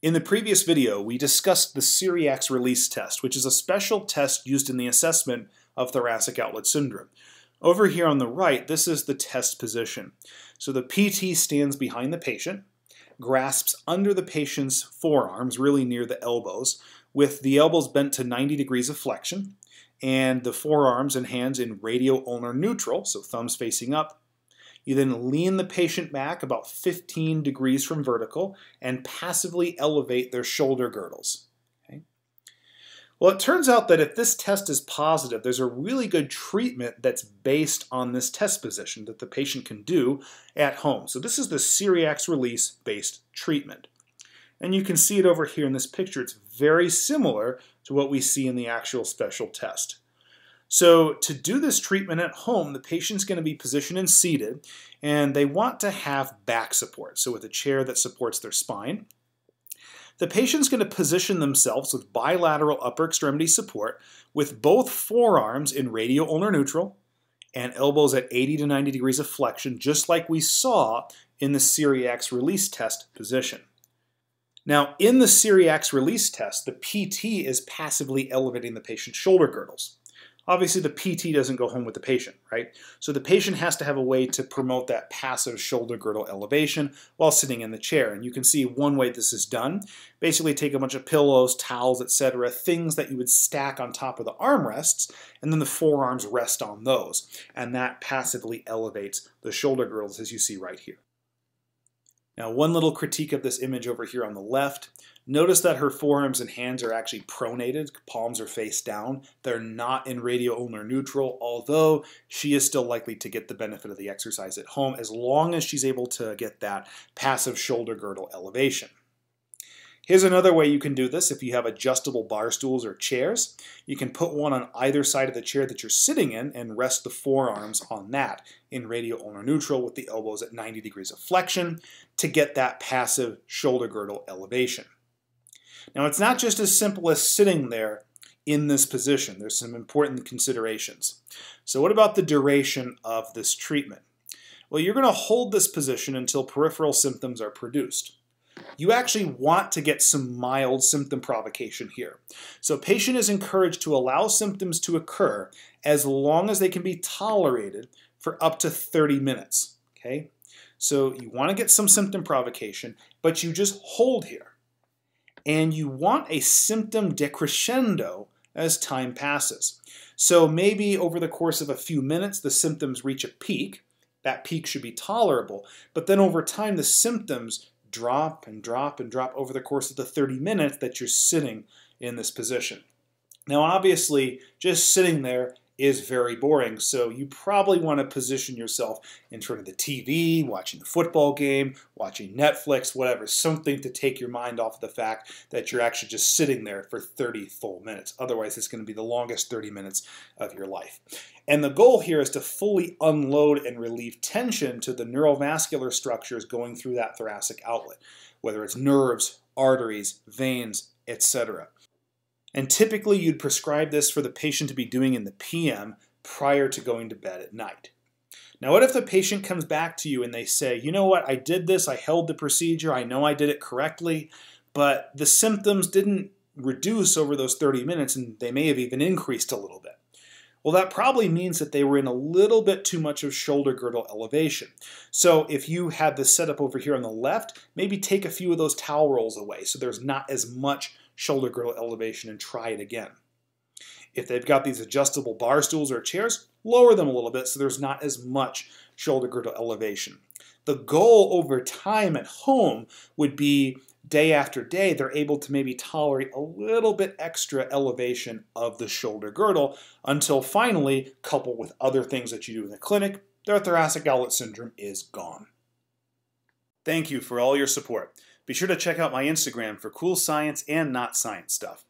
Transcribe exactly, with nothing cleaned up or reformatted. In the previous video, we discussed the Cyriax release test, which is a special test used in the assessment of thoracic outlet syndrome. Over here on the right, this is the test position. So the P T stands behind the patient, grasps under the patient's forearms, really near the elbows, with the elbows bent to ninety degrees of flexion, and the forearms and hands in radio ulnar neutral, so thumbs facing up. You then lean the patient back about fifteen degrees from vertical and passively elevate their shoulder girdles. Okay? Well, it turns out that if this test is positive, there's a really good treatment that's based on this test position that the patient can do at home. So this is the Cyriax release-based treatment. And you can see it over here in this picture. It's very similar to what we see in the actual special test. So to do this treatment at home, the patient's going to be positioned and seated, and they want to have back support, so with a chair that supports their spine. The patient's going to position themselves with bilateral upper extremity support with both forearms in radio ulnar neutral and elbows at eighty to ninety degrees of flexion, just like we saw in the Cyriax release test position. Now, in the Cyriax release test, the P T is passively elevating the patient's shoulder girdles. Obviously, the P T doesn't go home with the patient, right? So the patient has to have a way to promote that passive shoulder girdle elevation while sitting in the chair. And you can see one way this is done. Basically, take a bunch of pillows, towels, et cetera, things that you would stack on top of the armrests, and then the forearms rest on those. And that passively elevates the shoulder girdles, as you see right here. Now, one little critique of this image over here on the left, notice that her forearms and hands are actually pronated, palms are face down. They're not in radio ulnar neutral, although she is still likely to get the benefit of the exercise at home as long as she's able to get that passive shoulder girdle elevation. Here's another way you can do this if you have adjustable bar stools or chairs. You can put one on either side of the chair that you're sitting in and rest the forearms on that in radio ulnar neutral with the elbows at ninety degrees of flexion to get that passive shoulder girdle elevation. Now, it's not just as simple as sitting there in this position. There's some important considerations. So what about the duration of this treatment? Well, you're going to hold this position until peripheral symptoms are produced. You actually want to get some mild symptom provocation here. So a patient is encouraged to allow symptoms to occur as long as they can be tolerated for up to thirty minutes. Okay? So you want to get some symptom provocation, but you just hold here. And you want a symptom decrescendo as time passes. So maybe over the course of a few minutes, the symptoms reach a peak. That peak should be tolerable. But then over time, the symptoms drop and drop and drop over the course of the thirty minutes that you're sitting in this position. Now, obviously, just sitting there is very boring, so you probably want to position yourself in front of the T V, watching the football game, watching Netflix, whatever, something to take your mind off of the fact that you're actually just sitting there for thirty full minutes. Otherwise, it's going to be the longest thirty minutes of your life. And the goal here is to fully unload and relieve tension to the neurovascular structures going through that thoracic outlet, whether it's nerves, arteries, veins, et cetera. And typically, you'd prescribe this for the patient to be doing in the P M prior to going to bed at night. Now, what if the patient comes back to you and they say, you know what, I did this, I held the procedure, I know I did it correctly, but the symptoms didn't reduce over those thirty minutes, and they may have even increased a little bit. Well, that probably means that they were in a little bit too much of shoulder girdle elevation. So if you had this set up over here on the left, maybe take a few of those towel rolls away so there's not as much shoulder girdle elevation and try it again. If they've got these adjustable bar stools or chairs, lower them a little bit so there's not as much shoulder girdle elevation. The goal over time at home would be day after day, they're able to maybe tolerate a little bit extra elevation of the shoulder girdle until finally, coupled with other things that you do in the clinic, their thoracic outlet syndrome is gone. Thank you for all your support. Be sure to check out my Instagram for cool science and not science stuff.